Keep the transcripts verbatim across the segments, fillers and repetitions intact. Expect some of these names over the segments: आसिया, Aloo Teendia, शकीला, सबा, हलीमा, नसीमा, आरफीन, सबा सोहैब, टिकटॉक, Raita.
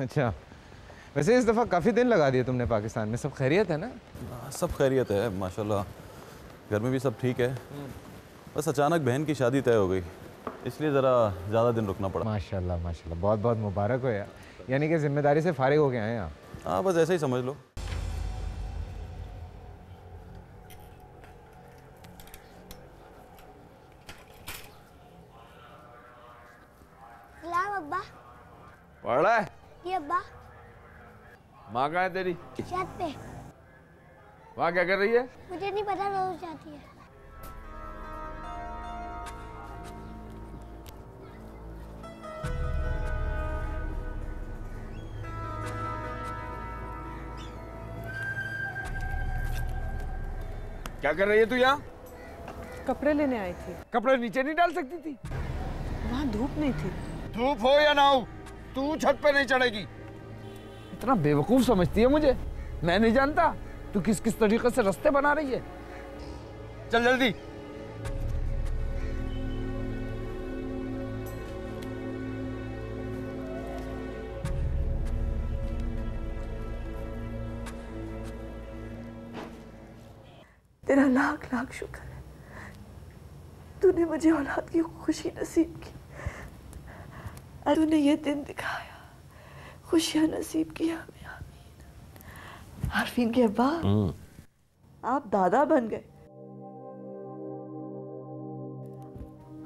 अच्छा, वैसे इस दफ़ा काफ़ी दिन लगा दिया तुमने पाकिस्तान में, सब खैरियत है ना? आ, सब खैरियत है माशाल्लाह, घर में भी सब ठीक है, बस अचानक बहन की शादी तय हो गई इसलिए ज़रा ज़्यादा दिन रुकना पड़ा। माशाल्लाह माशाल्लाह, बहुत बहुत मुबारक हो यार, यानी कि जिम्मेदारी से फारिग हो के आए आप। हाँ बस ऐसे ही समझ लो। पढ़ रहा है ये अब्बा। माँ कहाँ है तेरी? छत पे। माँ क्या कर रही है? मुझे नहीं पता, रोज जाती है। क्या कर रही है तू यहाँ? कपड़े लेने आई थी। कपड़े नीचे नहीं डाल सकती थी? वहाँ धूप नहीं थी। धूप हो या ना हो तू छत पे नहीं चढ़ेगी। इतना बेवकूफ समझती है मुझे? मैं नहीं जानता तू किस किस तरीके से रास्ते बना रही है। चल जल्दी। तेरा लाख लाख शुक्र है तूने मुझे औलाद की खुशी नसीब की, तूने ये दिन दिखाया, खुशियाँ नसीब किया हमें। आमीन। आरफीन के अब्बा आप दादा बन गए,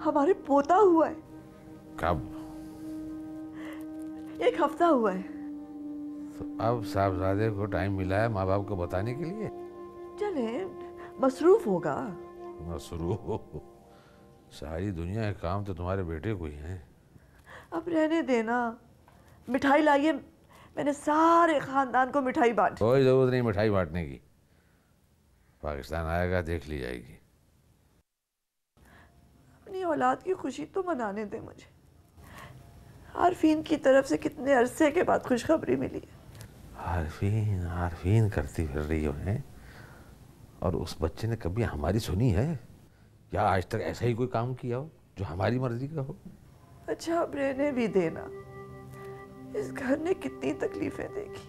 हमारे पोता हुआ है। कब? एक हफ्ता हुआ है। तो अब साहबजादे को टाइम मिला है माँ बाप को बताने के लिए। चले, मसरूफ होगा। मसरूफ? सारी दुनिया के काम तो तुम्हारे बेटे को ही हैं। अब रहने देना। मिठाई लाइए, मैंने सारे खानदान को मिठाई बांटी। कोई ज़रूरत नहीं मिठाई बांटने की, पाकिस्तान आएगा देख ली जाएगी। अपनी औलाद की खुशी तो मनाने दे मुझे। आरफीन की तरफ से कितने अरसे के बाद खुशखबरी मिली है। आरफीन आरफीन करती फिर रही है, और उस बच्चे ने कभी हमारी सुनी है क्या? आज तक ऐसा ही कोई काम किया हो जो हमारी मर्जी का हो? अच्छा अब रहने भी देना। इस घर ने कितनी तकलीफें देखी,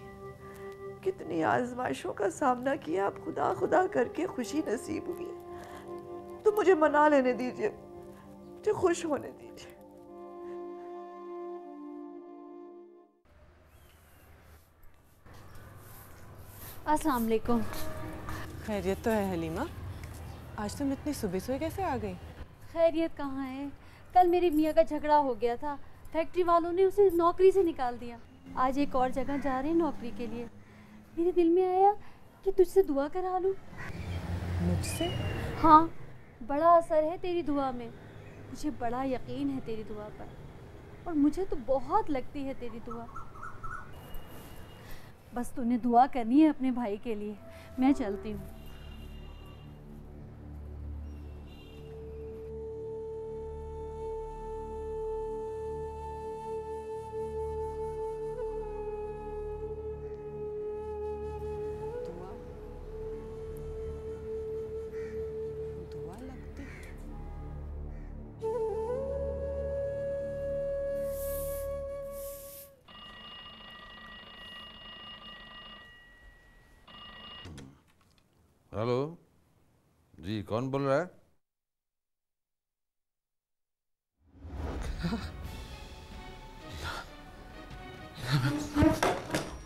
कितनी आजमाइशों का सामना किया, अब खुदा खुदा करके खुशी नसीब हुई है। तो मुझे मना लेने दीजिए, मुझे खुश होने दीजिए। अस्सलाम वालेकुम। खैरियत तो है हलीमा, आज तुम इतनी सुबह सुबह कैसे आ गई? खैरियत कहाँ है, कल मेरी मियाँ का झगड़ा हो गया था, फैक्ट्री वालों ने उसे नौकरी से निकाल दिया। आज एक और जगह जा रहे हैं नौकरी के लिए। मेरे दिल में आया कि तुझसे दुआ करा लूँ। मुझसे? हाँ, बड़ा असर है तेरी दुआ में, मुझे बड़ा यकीन है तेरी दुआ पर, और मुझे तो बहुत लगती है तेरी दुआ। बस तूने दुआ करनी है अपने भाई के लिए। मैं चलती हूँ। हेलो जी, कौन बोल रहा है?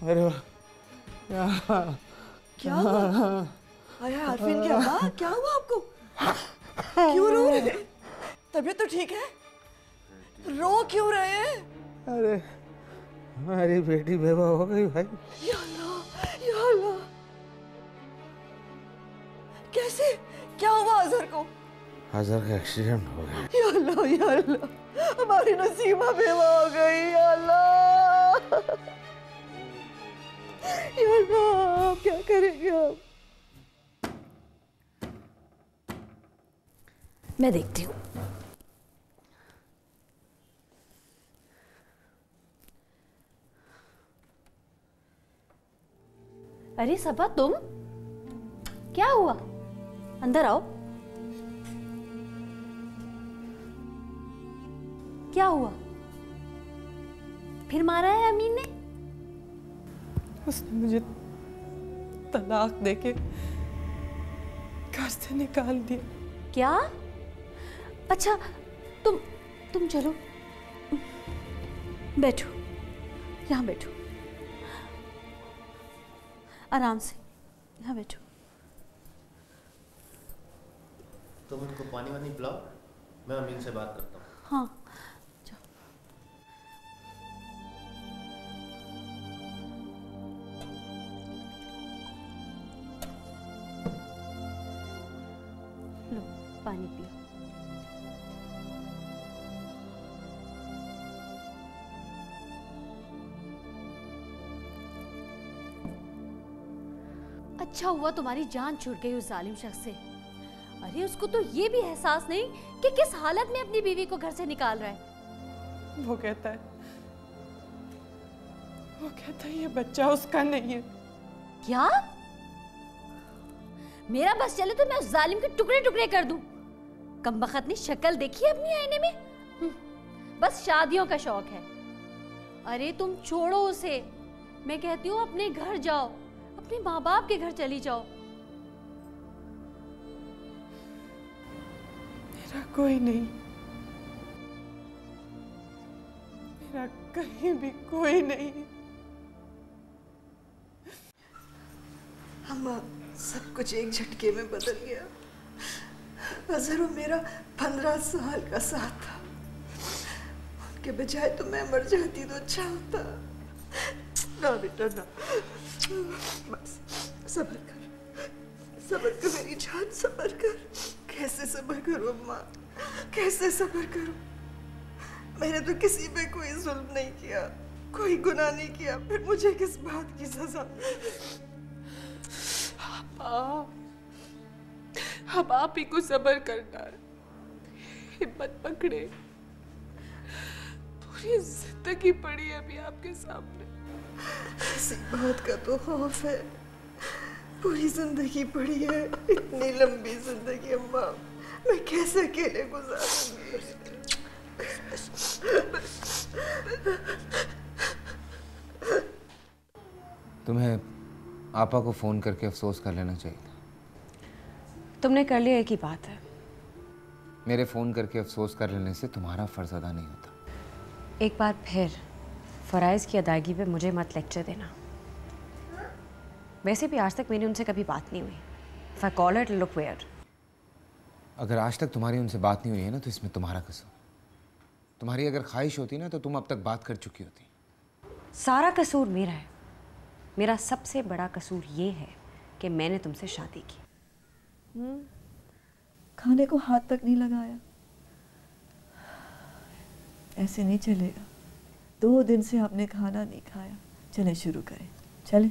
अरे क्या क्या हुआ? अरे आरफीन क्या हुआ? क्या हुआ आपको? क्यों रो रहे? तबीयत तो ठीक है, रो क्यों रहे हैं? अरे हमारी बेटी बेवा हो गई भाई। या अल्लाह, या अल्लाह, कैसे? क्या हुआ अजहर को? अजहर का एक्सीडेंट हो गया। या अल्लाह, या अल्लाह, हमारी नसीमा बेवा हो गई। या अल्लाह, या अल्लाह, आप क्या करेंगे? आप मैं देखती हूँ। अरे सबा तुम, क्या हुआ? अंदर आओ। क्या हुआ? फिर मारा है अमीन ने? उसने मुझे तलाक देके घर से निकाल दिया। क्या? अच्छा तुम तुम चलो, बैठो यहाँ, बैठो आराम से, यहाँ बैठो। तुम उनको पानी वानी पिलाओ, मैं अमीन से बात करता हूँ। हाँ लो पानी पियो। अच्छा हुआ तुम्हारी जान छूट गई उस जालिम शख्स से। अरे उसको तो ये भी एहसास नहीं कि किस हालत में अपनी बीवी को घर से निकाल रहा है। वो कहता है वो कहता है ये बच्चा उसका नहीं है। क्या? मेरा बस चले तो मैं उस जालिम के टुकड़े टुकड़े कर दूं। कमबख्त ने शक्ल देखी है अपनी आईने में, बस शादियों का शौक है। अरे तुम छोड़ो उसे, मैं कहती हूँ अपने घर जाओ, अपने माँ बाप के घर चली जाओ। मेरा कोई नहीं, मेरा कहीं भी कोई नहीं। अम्मा सब कुछ एक झटके में बदल गया। अजहर मेरा पंद्रह साल का साथ था, उनके बजाय तो मैं मर जाती तो अच्छा होता। ना बेटा ना, बस सब्र कर, सब्र कर मेरी जान, सब्र कर। कैसे सब्र करूं अम्मा, कैसे सब्र करूं? मैंने तो किसी पे कोई जुल्म नहीं किया, कोई गुनाह नहीं किया, फिर मुझे किस बात की सजा? हम आप ही को सबर करना है। हिम्मत पकड़े, पूरी जिंदगी पड़ी है अभी आपके सामने। इसी बात का तो खौफ है, पूरी जिंदगी पड़ी है, इतनी लंबी जिंदगी अम्मा मैं कैसे अकेले गुजारूंगी? तुम्हें आपा को फोन करके अफसोस कर लेना चाहिए था। तुमने कर लिया एक ही बात है। मेरे फोन करके अफसोस कर लेने से तुम्हारा फर्ज अदा नहीं होता। एक बार फिर फराइज की अदायगी पे मुझे मत लेक्चर देना। वैसे भी आज तक मेरी उनसे कभी बात नहीं हुई। If I call it look where. अगर आज तक तुम्हारी उनसे बात नहीं हुई है ना तो इसमें तुम्हारा कसूर। तुम्हारी अगर ख्वाहिश होती ना तो तुम अब तक बात कर चुकी होती। सारा कसूर मेरा है। मेरा सबसे बड़ा कसूर ये है कि मैंने तुमसे शादी की। हम्म, खाने को हाथ तक नहीं लगाया। ऐसे नहीं चलेगा। दो दिन से आपने खाना नहीं खाया। चले शुरू करें, चले।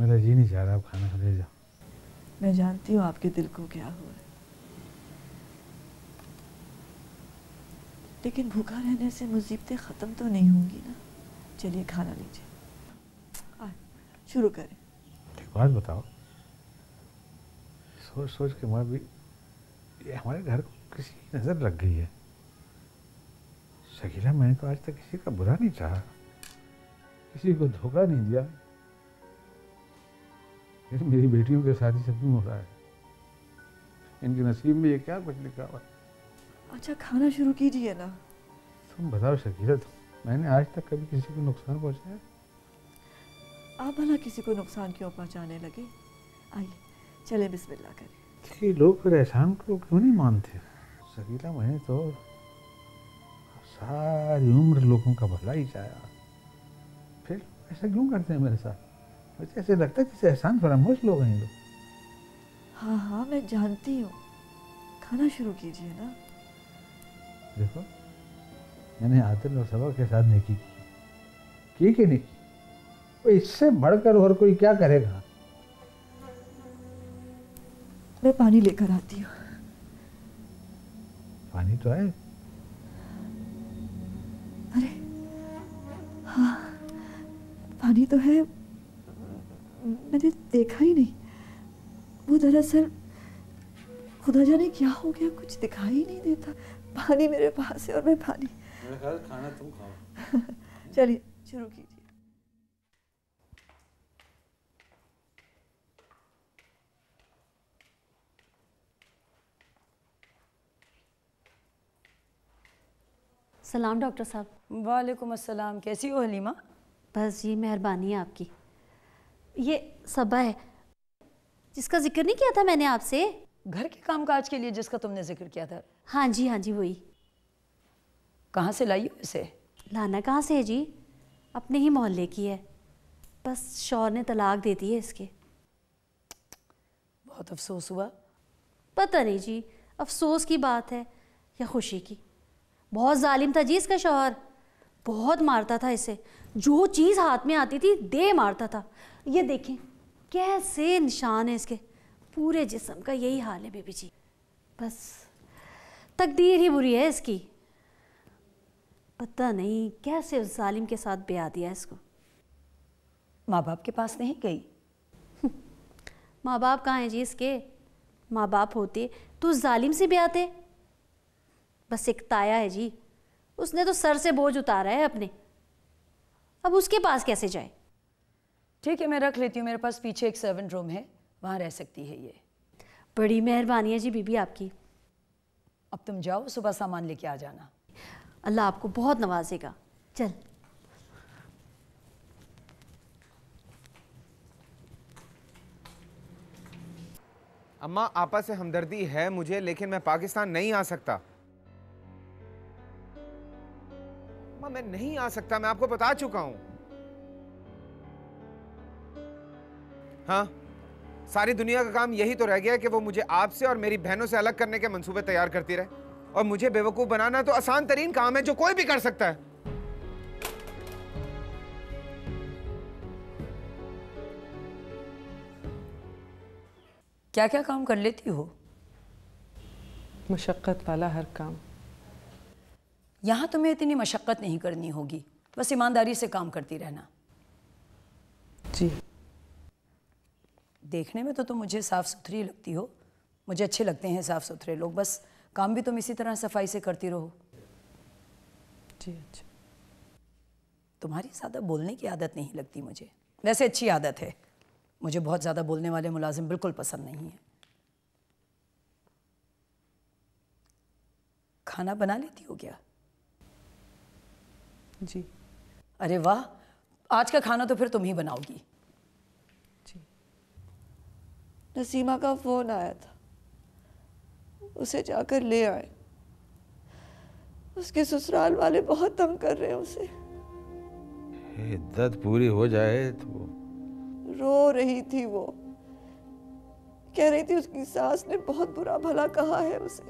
मेरा जी नहीं चाह रहा, आप खाना खा जा। मैं जानती हूँ आपके दिल को क्या हुआ है, लेकिन भूखा रहने से मुसीबतें ख़त्म तो नहीं होंगी ना। चलिए खाना लीजिए, शुरू करें। एक बात बताओ, सोच सोच के माँ भी ये हमारे घर को किसी की नज़र लग गई है। शकीला मैंने तो आज तक किसी का बुरा नहीं चाहा, किसी को धोखा नहीं दिया, लेकिन मेरी बेटियों के साथ ही सब कुछ हो रहा है। इनके नसीब में ये क्या कुछ लिखा हुआ है। अच्छा खाना शुरू कीजिए ना। तुम बताओ शकीला, तुम मैंने आज तक कभी किसी को नुकसान पहुँचाया? आप भला किसी को नुकसान क्यों पहुंचाने लगे? आइए चले बिस्मिल्लाह करें। ये लोग फिर एहसान को क्यों नहीं मानते? शकीला मैंने तो सारी उम्र लोगों का भला ही चाहा, फिर ऐसा क्यों करते हैं मेरे साथ? मुझे ऐसे लगता है जैसे एहसान फरामोश लोग हैं लोग। हाँ हाँ मैं जानती हूँ, खाना शुरू कीजिए ना। देखो मैंने आतिल और सबा के साथ नेकी की, की कि नहीं? इससे बढ़कर और कोई क्या करेगा? मैं पानी लेकर आती हूँ। पानी तो है। अरे हाँ पानी तो है, मैंने देखा ही नहीं। वो दरअसल खुदा जाने क्या हो गया, कुछ दिखाई ही नहीं देता। पानी मेरे पास है और मैं पानी। खाना तुम खाओ। चलिए शुरू कीजिए। सलाम डॉक्टर साहब। वालेकुम अस्सलाम। कैसी हो हलीमा? बस ये मेहरबानी है आपकी। ये सबा है जिसका जिक्र नहीं किया था मैंने आपसे, घर के कामकाज के लिए जिसका तुमने जिक्र किया था। हाँ जी हाँ जी वही। कहाँ से लाई हो इसे? लाना कहाँ से है जी, अपने ही मोहल्ले की है, बस शौहर ने तलाक दे दी है इसके। बहुत अफसोस हुआ। पता नहीं जी अफसोस की बात है या खुशी की। बहुत जालिम था जी इसका शौहर, बहुत मारता था इसे, जो चीज़ हाथ में आती थी दे मारता था। ये देखें कैसे निशान है इसके, पूरे जिस्म का यही हाल है बेबी जी। बस तकदीर ही बुरी है इसकी, पता नहीं कैसे उस जालिम के साथ ब्याह दिया इसको। माँ बाप के पास नहीं गई? माँ बाप कहाँ हैं जी इसके, माँ बाप होते तो उस जालिम से ब्याह थे। बस एक ताया है जी, उसने तो सर से बोझ उतारा है अपने, अब उसके पास कैसे जाए। ठीक है मैं रख लेती हूँ, मेरे पास पीछे एक सर्वेंट रूम है, वहाँ रह सकती है ये। बड़ी मेहरबानी है जी बीबी आपकी। अब तुम जाओ, सुबह सामान लेके आ जाना। अल्लाह आपको बहुत नवाजेगा। चल अम्मा, आपा से हमदर्दी है मुझे, लेकिन मैं पाकिस्तान नहीं आ सकता। मां मैं नहीं आ सकता, मैं आपको बता चुका हूं। हाँ सारी दुनिया का काम यही तो रह गया कि वो मुझे आपसे और मेरी बहनों से अलग करने के मंसूबे तैयार करती रहे, और मुझे बेवकूफ बनाना तो आसान तरीन काम है जो कोई भी कर सकता है। क्या क्या काम कर लेती हो? मशक्कत वाला हर काम। यहां तुम्हें इतनी मशक्कत नहीं करनी होगी, बस ईमानदारी से काम करती रहना। जी देखने में तो तुम मुझे साफ सुथरी लगती हो, मुझे अच्छे लगते हैं साफ सुथरे लोग, बस काम भी तुम इसी तरह सफाई से करती रहो। जी अच्छा। तुम्हारी ज़्यादा बोलने की आदत नहीं लगती मुझे, वैसे अच्छी आदत है। मुझे बहुत ज़्यादा बोलने वाले मुलाजिम बिल्कुल पसंद नहीं है। खाना बना लेती हो क्या? जी। अरे वाह, आज का खाना तो फिर तुम ही बनाओगी। जी। नसीमा का फ़ोन आया था, उसे जाकर ले आए, उसके ससुराल वाले बहुत तंग कर रहे हैं उसे। इद्दत पूरी हो जाए तो। रो रही थी वो, कह रही थी उसकी सास ने बहुत बुरा भला कहा है उसे,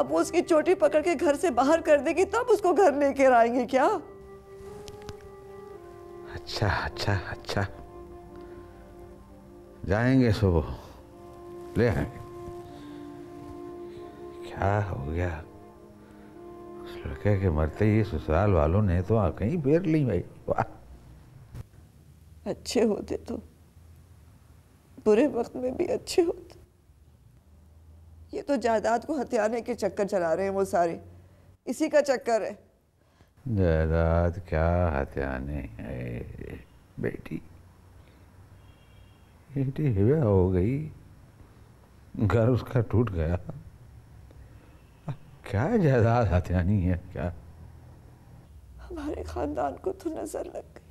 अब वो उसकी चोटी पकड़ के घर से बाहर कर देगी, तब उसको घर लेकर आएंगे क्या। अच्छा अच्छा अच्छा, जाएंगे सुबह ले आएंगे। क्या हो गया उस लड़के के मरते ही, ससुराल वालों ने तो आंखें ही फेर ली भाई। वाह, अच्छे होते तो बुरे वक्त में भी अच्छे होते। ये तो जायदाद को हथियाने के चक्कर चला रहे हैं वो सारे, इसी का चक्कर है। जायदाद क्या हथियाने है बेटी, बेटी हिवा हो गई, घर उसका टूट गया। क्या जायदाद हथियानी है क्या। हमारे खानदान को तो नजर लग गई,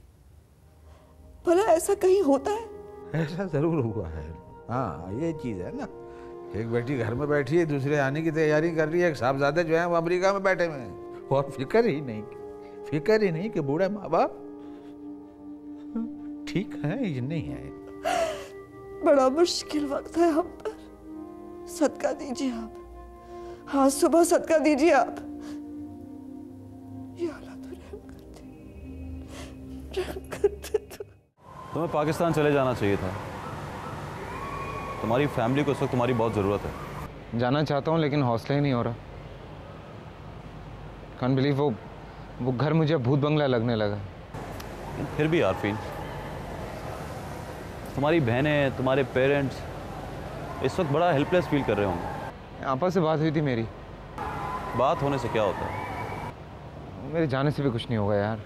भला ऐसा कहीं होता है? ऐसा जरूर हुआ है। हाँ ये चीज है ना, एक बेटी घर में बैठी है, दूसरे आने की तैयारी कर रही है, एक साहबजादे जो है वो अमेरिका में बैठे हुए हैं, और फिक्र ही नहीं फिक्र ही नहीं कि बूढ़े माँ बाप ठीक है ये नहीं है। बड़ा मुश्किल वक्त है हम पर, सदका दीजिए आप। हाँ सुबह सदका दीजिए आप। ये हालात तो रहम करते, रहम करते तो। तुम्हें पाकिस्तान चले जाना चाहिए था, तुम्हारी फैमिली को इस वक्त तुम्हारी बहुत ज़रूरत है। जाना चाहता हूँ लेकिन हौसला ही नहीं हो रहा। कांट बिलीव, वो वो घर मुझे भूत बंगला लगने लगा। फिर भी आरफीन, तुम्हारी बहनें तुम्हारे पेरेंट्स इस वक्त बड़ा हेल्पलेस फील कर रहे होंगे। आपा से बात हुई थी मेरी। बात होने से क्या होता है, मेरे जाने से भी कुछ नहीं होगा यार।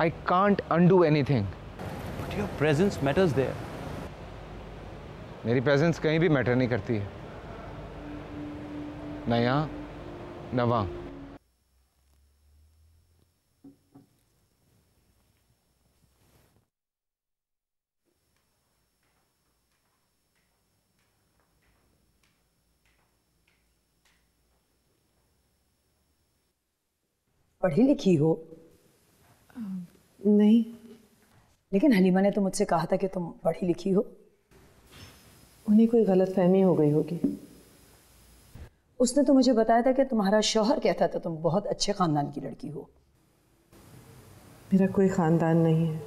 I can't undo anything. But your presence matters there. मेरी प्रेजेंस कहीं भी मैटर नहीं करती है, ना यहाँ ना वहाँ। पढ़ी लिखी हो? नहीं। लेकिन हलीमा ने तो मुझसे कहा था कि तुम पढ़ी लिखी हो। उन्हें कोई गलतफहमी हो गई होगी। उसने तो मुझे बताया था कि तुम्हारा शौहर कहता था तुम बहुत अच्छे ख़ानदान की लड़की हो। मेरा कोई ख़ानदान नहीं है।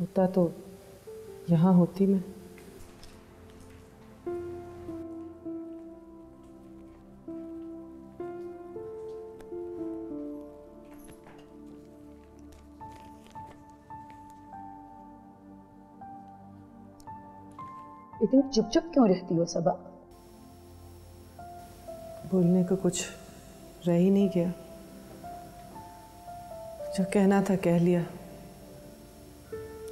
होता तो यहाँ होती मैं। इतनी चुप चुप क्यों रहती हो सबा? बोलने को कुछ रह ही नहीं गया। जो कहना था कह लिया,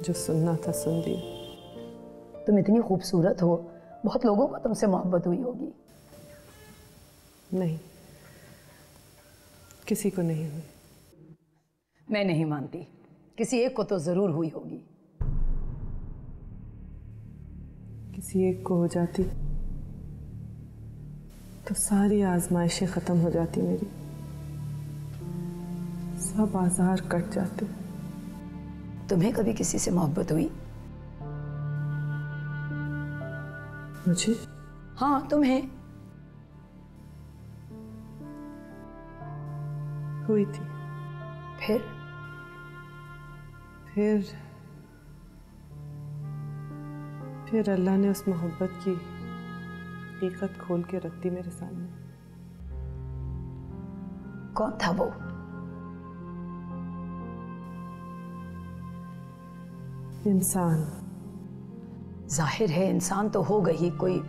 जो सुनना था सुन लिया। तुम इतनी खूबसूरत हो, बहुत लोगों को तुमसे मोहब्बत हुई होगी। नहीं, किसी को नहीं हुई। मैं नहीं मानती, किसी एक को तो जरूर हुई होगी। किसी एक को हो जाती तो सारी आजमाइशें ख़त्म हो जाती मेरी, सब आज़ार कट जाते। तुम्हें कभी किसी से मोहब्बत हुई? मुझे? हाँ, तुम्हें हुई थी। फिर? फिर फिर अल्लाह ने उस मोहब्बत की हकीकत खोल के रख दी मेरे सामने। कौन था वो? इंसान। जाहिर है इंसान तो हो गई, कोई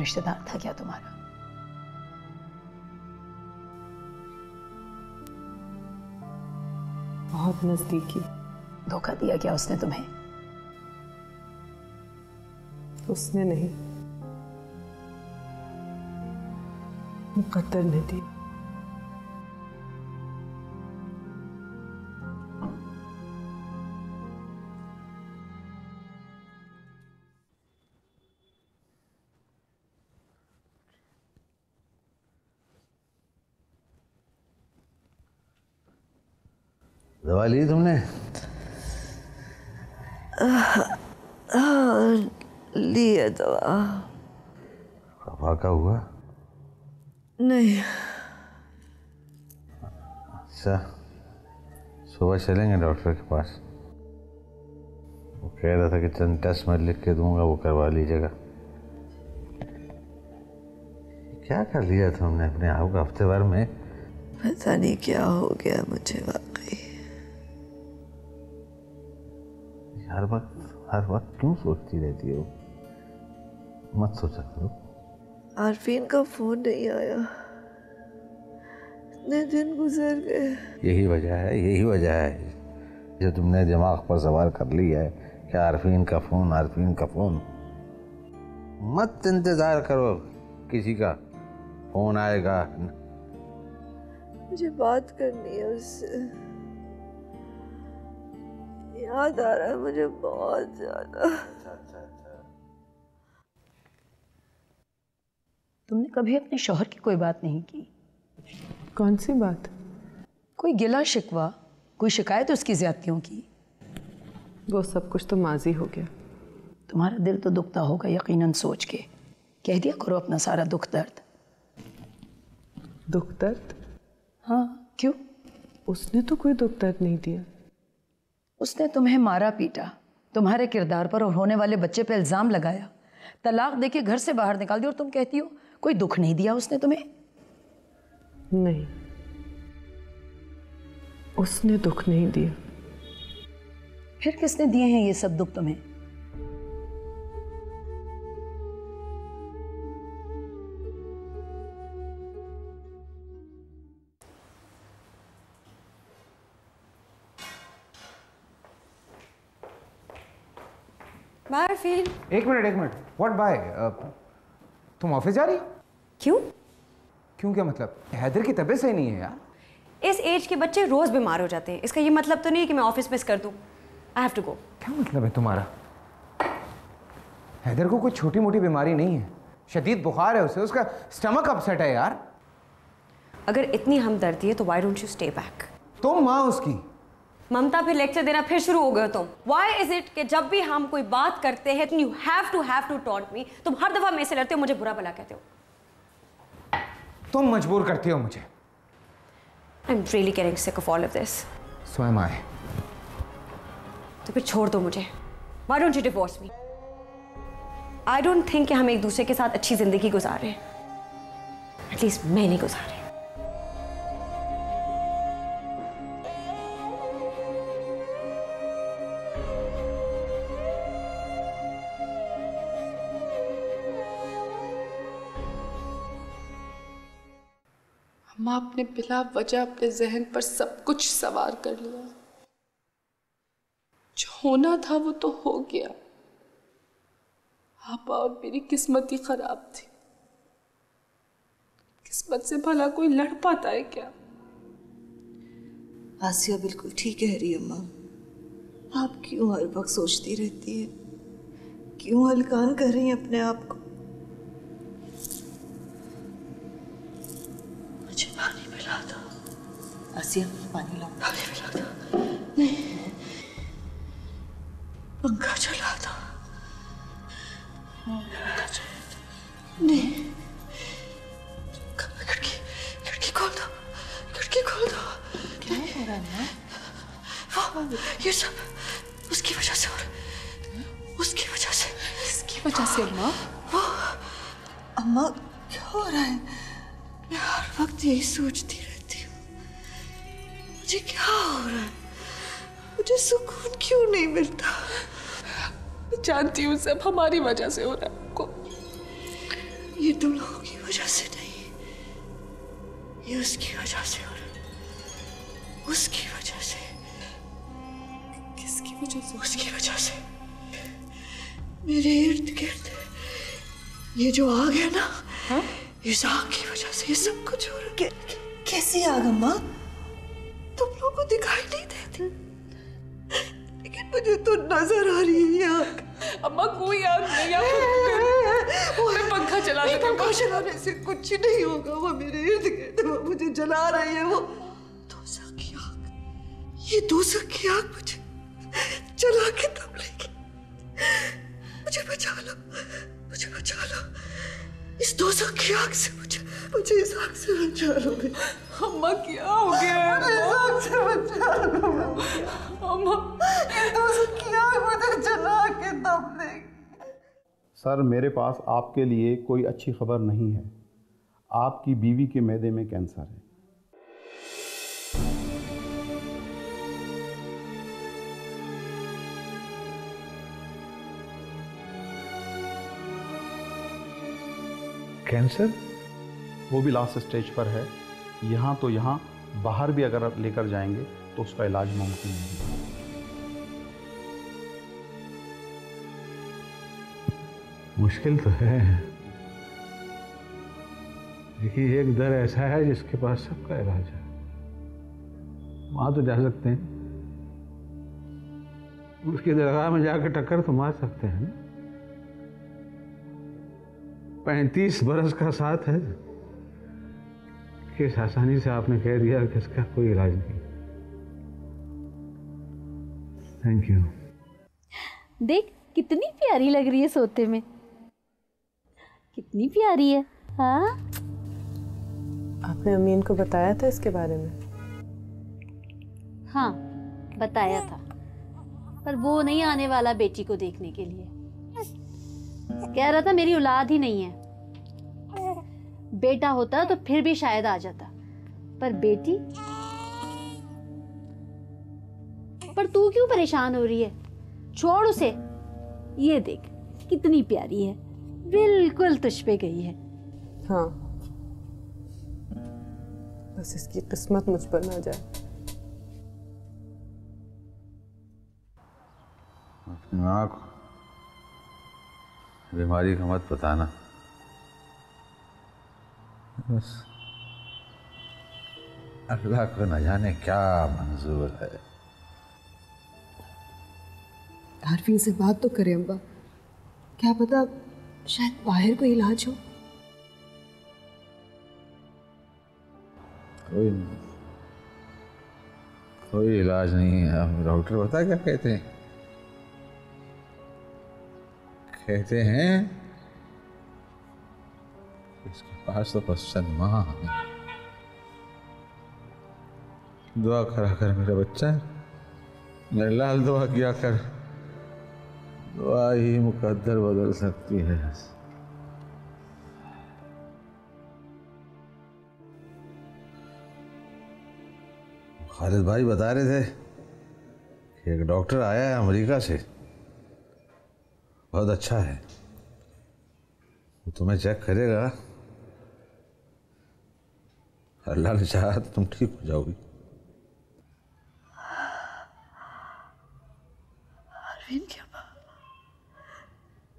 रिश्तेदार था क्या तुम्हारा? बहुत नजदीकी। धोखा दिया क्या उसने तुम्हें? उसने नहीं, मुकद्दर ने दी। दवा ली तुमने? लिए दवा। खफा का हुआ? नहीं। अच्छा, सुबह चलेंगे डॉक्टर के पास। वो कह रहा था कि चंद टेस्ट मैं लिख के दूंगा, वो करवा लीजिएगा। क्या कर लिया तुमने अपने आप का हफ्ते भर में? पता नहीं क्या हो गया मुझे वाकई। हर वक्त हर वक्त क्यों सोचती रहती हो? मत सोचा करो। आरफीन का फोन नहीं आया, इतने दिन गुजर गए। यही वजह है, यही वजह है जो तुमने दिमाग पर सवार कर लिया है कि आरफीन का फोन, आरफीन का फोन। मत इंतजार करो किसी का, फोन आएगा। मुझे बात करनी है उससे, याद आ रहा है मुझे बहुत ज्यादा। तुमने कभी अपने शौहर की कोई बात नहीं की? कौन सी बात? कोई गिला शिकवा, कोई शिकायत उसकी ज्यादतियों की? वो सब कुछ तो माजी हो गया। तुम्हारा दिल तो दुखता होगा यकीनन सोच के। कह दिया करो अपना सारा दुख दर्द। दुख दर्द? हाँ, क्यों? उसने तो कोई दुख दर्द नहीं दिया। उसने तुम्हें मारा पीटा, तुम्हारे किरदार पर और होने वाले बच्चे पर इल्ज़ाम लगाया, तलाक देके घर से बाहर निकाल दिया, और तुम कहती हो कोई दुख नहीं दिया उसने तुम्हें? नहीं, उसने दुख नहीं दिया। फिर किसने दिए हैं ये सब दुख तुम्हें? आरफीन, एक मिनट एक मिनट। What bye? तुम ऑफिस जा रही? क्यों? क्यों क्या मतलब? हैदर की तबीयत सही नहीं है यार। इस एज के बच्चे रोज बीमार हो जाते हैं, इसका ये मतलब तो नहीं कि मैं ऑफिस मिस कर दूं। I have to go. क्या मतलब है तुम्हारा? हैदर को कोई छोटी मोटी बीमारी नहीं है, शदीद बुखार है उसे, उसका स्टमक अपसेट है यार। अगर इतनी हमदर्दी है तो why don't you stay back? तुम माँ उसकी ममता, फिर लेक्चर देना फिर शुरू हो गए तुम। व्हाई इज इट कि जब भी हम कोई बात करते हैं you have to have to taunt me, तुम हर दफा मेरे से लड़ते हो, मुझे बुरा भला कहते हो, तुम मजबूर करती हो मुझे। I am really getting sick of all of this. So am I. तो फिर छोड़ दो मुझे। Why don't you divorce me? I don't think कि हम एक दूसरे के साथ अच्छी जिंदगी गुजार रहे हैं, एटलीस्ट मैं नहीं गुजार रही। माँ अपने बिला वजह अपने जहन पर सब कुछ सवार कर लिया। जो होना था वो तो हो गया। आपा और मेरी किस्मत ही खराब थी। किस्मत से भला कोई लड़ पाता है क्या? आसिया बिल्कुल ठीक कह रही है माँ। आप क्यों हर वक्त सोचती रहती है, क्यों हलकान कर रही हैं अपने आप को? आसिया पानी लाओ। पानी पिला दो। नहीं, पंखा चला दो। नहीं, खिड़की खिड़की खोल दो, खिड़की खोल दो। क्या हो रहा है? वो ये सब उसकी वजह से हो रहा, उसकी वजह से, इसकी वजह से। अम्मा, वो अम्मा क्या हो रहा है? मैं हर वक्त यही सोचती रहती, मुझे क्या हो रहा है, मुझे सुकून क्यों नहीं मिलता? मैं जानती हूँ सब हमारी वजह से हो रहा है आपको। ये तुम लोगों की वजह से नहीं, ये उसकी वजह से हो रहा है, उसकी वजह से। किसकी वजह से? उसकी वजह से। मेरे इर्द गिर्द ये जो आग है ना, हा? इस आग की वजह से ये सब कुछ हो रहा है। कैसी आग अम्मा? तुम लोगों को दिखाई नहीं देती, लेकिन मुझे तो नजर आ रही है आग। अम्मा कोई आग नहीं है, मैं पंखा चला देती हूँ। पंखा चलाने से कुछ नहीं होगा, वो मेरे इर्द गिर्द वो मुझे जला रही है। वो दोजख की आग, ये दोजख की आग मुझे जला के तब लेगी। मुझे बचा लो, मुझे बचा लो इस दोजख की आग से, मुझे मुझे इस आग से बचा लो। अम्मा क्या हो गया? इस आग से बचा लो अम्मा, ये दोजख की आग मुझे जला के दम देगी। सर, मेरे पास आपके लिए कोई अच्छी खबर नहीं है। आपकी बीवी के मैदे में कैंसर है। कैंसर? वो भी लास्ट स्टेज पर है। यहाँ तो यहाँ बाहर भी अगर आप लेकर जाएंगे तो उसका इलाज मुमकिन नहीं है। मुश्किल तो है, लेकिन एक दर ऐसा है जिसके पास सबका इलाज है। वहाँ तो जा सकते हैं, उसकी दरगाह में जाकर टक्कर तो मार सकते हैं ना। पैंतीस बरस का साथ है, किस आसानी से आपने कह दिया कि इसका कोई इलाज नहीं। Thank you. देख कितनी प्यारी लग रही है सोते में, कितनी प्यारी है। हाँ, आपने अमीन को बताया था इसके बारे में? हाँ बताया था, पर वो नहीं आने वाला बेटी को देखने के लिए। कह रहा था मेरी औलाद ही नहीं है, बेटा होता तो फिर भी शायद आ जाता, पर बेटी। पर तू क्यों परेशान हो रही है? छोड़ उसे। ये देख कितनी प्यारी है, बिल्कुल तुझ पे गई है। हाँ, बस इसकी किस्मत मुझ पर ना जाए। अपनी माँ को बीमारी का मत बताना, बस अल्लाह को न जाने क्या मंजूर है। आरफीन से बात तो करें अम्मा, क्या पता शायद बाहर कोई इलाज हो। कोई कोई इलाज नहीं है। हम डॉक्टर बता क्या कहते हैं? कहते हैं इसके पास तो पसंद माँ है। दुआ करा कर मेरा बच्चा, मेरे लाल दुआ किया कर, दुआ ही मुकद्दर बदल सकती है। खालिद भाई बता रहे थे कि एक डॉक्टर आया है अमेरिका से, बहुत अच्छा है, वो तुम्हें चेक करेगा, अल्लाह ने चाहा तो तुम ठीक हो जाओगी। आरफीन क्या बात,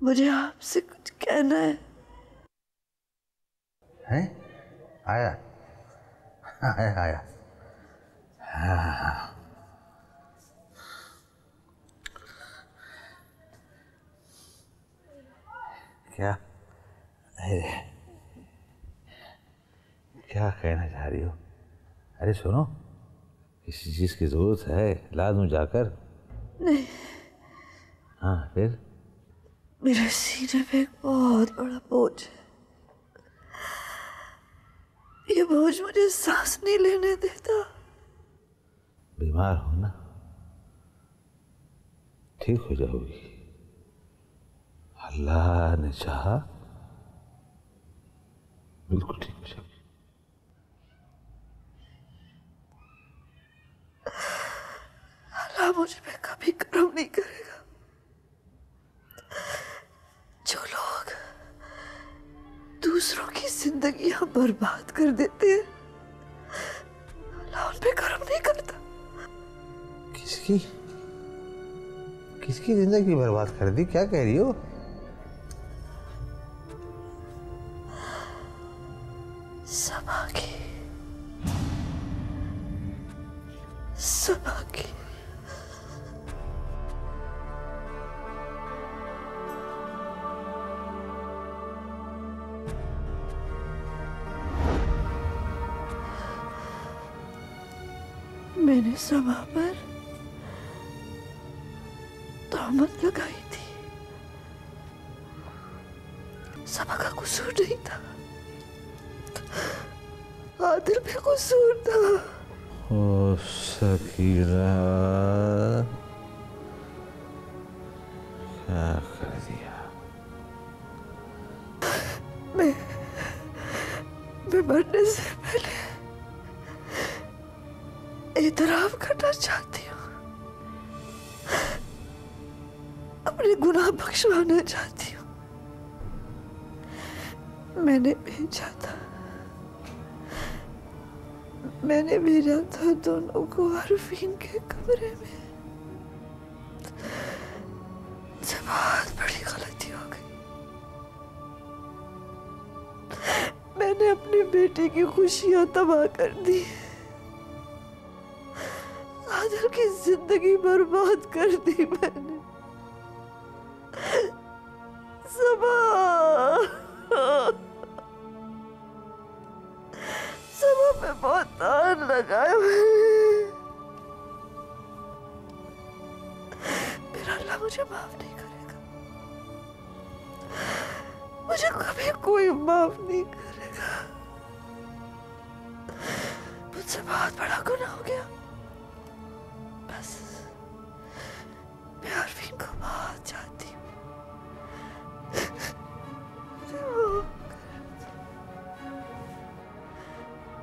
मुझे आपसे कुछ कहना है। हैं? आया आया आया हाँ। क्या क्या कहना चाह रही हो? अरे सुनो, किसी चीज़ की ज़रूरत है इलाज में जाकर? नहीं। हाँ फिर? मेरे सीने पे एक बहुत बड़ा बोझ है, ये बोझ मुझे सांस नहीं लेने देता। बीमार हो ना, ठीक हो जाओगी, अल्लाह ने चाहा बिल्कुल ठीक हो जाओगी। अल्लाह मुझ पे कभी करम नहीं करेगा। जो लोग दूसरों की जिंदगियां बर्बाद कर देते हैं, अल्लाह उन पे करम नहीं करता। किसकी किसकी जिंदगी बर्बाद कर दी? क्या कह रही हो? सबा की सबा की मैंने सबा पर मत लगाई थी। सबा का कसूर नहीं था, आदिल पे कसूर था। ओ शकीला, क्या कर दिया? मैं मैं मरने से पहले एतराफ करना चाहती हूँ, अपने गुनाह बख्शवाना चाहती हूँ। मैंने भेजा था मैंने भेजा था दोनों को आरफीन के कमरे में। बहुत बड़ी गलती हो गई, मैंने अपने बेटे की खुशियाँ तबाह कर दी, आदर की जिंदगी बर्बाद कर दी मैंने। सबा सबा पे बहुत तान लगाए मैंने। मेरा अल्लाह मुझे माफ नहीं करेगा, मुझे कभी कोई माफ नहीं करेगा। मुझसे बहुत बड़ा गुनाह हो गया। बस मैं आरफीन को बहुत चाहती हूँ।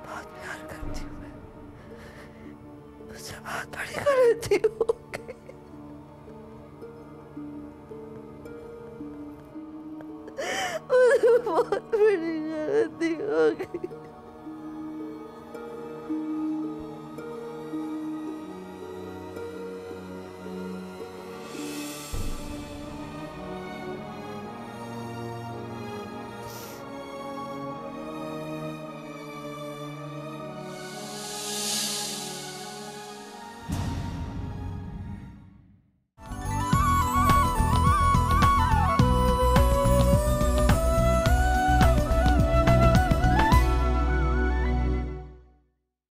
बहुत प्यार करती हूँ मैं, मुझसे बहुत बड़ी गलती हूँ।